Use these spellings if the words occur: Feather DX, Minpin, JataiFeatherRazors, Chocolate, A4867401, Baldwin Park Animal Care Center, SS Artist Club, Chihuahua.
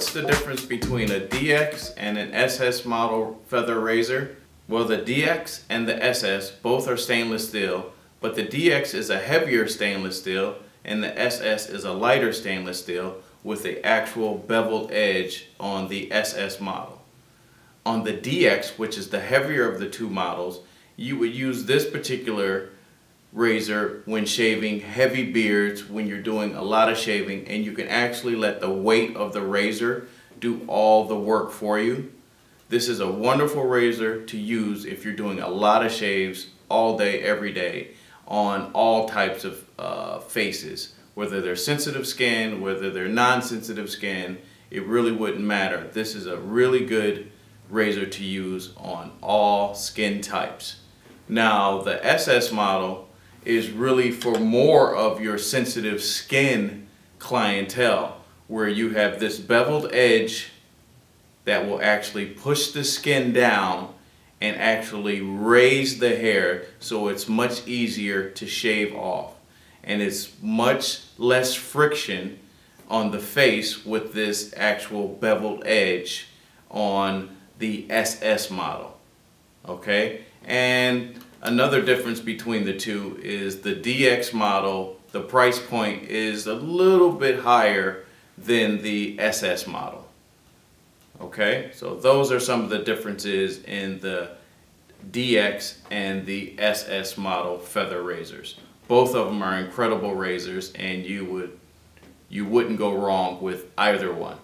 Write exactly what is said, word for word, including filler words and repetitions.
what's the difference between a D X and an S S model feather razor? Well, the D X and the S S both are stainless steel, but the D X is a heavier stainless steel and the S S is a lighter stainless steel with the actual beveled edge on the S S model. On the D X, which is the heavier of the two models, you would use this particular razor when shaving heavy beards, when you're doing a lot of shaving, and you can actually let the weight of the razor do all the work for you. This is a wonderful razor to use if you're doing a lot of shaves all day, every day, on all types of uh, faces. Whether they're sensitive skin, whether they're non-sensitive skin, it really wouldn't matter. This is a really good razor to use on all skin types. Now, the S S model is really for more of your sensitive skin clientele, where you have this beveled edge that will actually push the skin down and actually raise the hair, so it's much easier to shave off. And it's much less friction on the face with this actual beveled edge on the S S model, okay? And another difference between the two is the D X model, the price point is a little bit higher than the S S model. Okay, so those are some of the differences in the D X and the S S model feather razors. Both of them are incredible razors, and you would you wouldn't go wrong with either one.